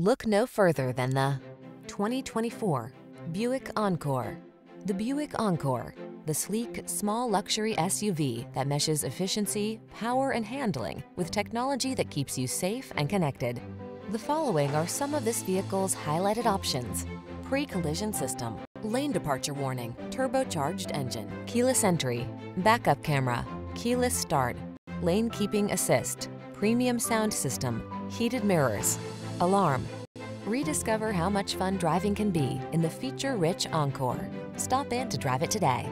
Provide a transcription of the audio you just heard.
Look no further than the 2024 Buick Encore. The Buick Encore, the sleek, small luxury SUV that meshes efficiency, power, and handling with technology that keeps you safe and connected. The following are some of this vehicle's highlighted options: pre-collision system, lane departure warning, turbocharged engine, keyless entry, backup camera, keyless start, lane keeping assist, premium sound system, heated mirrors, alarm. Rediscover how much fun driving can be in the feature-rich Encore. Stop in to drive it today.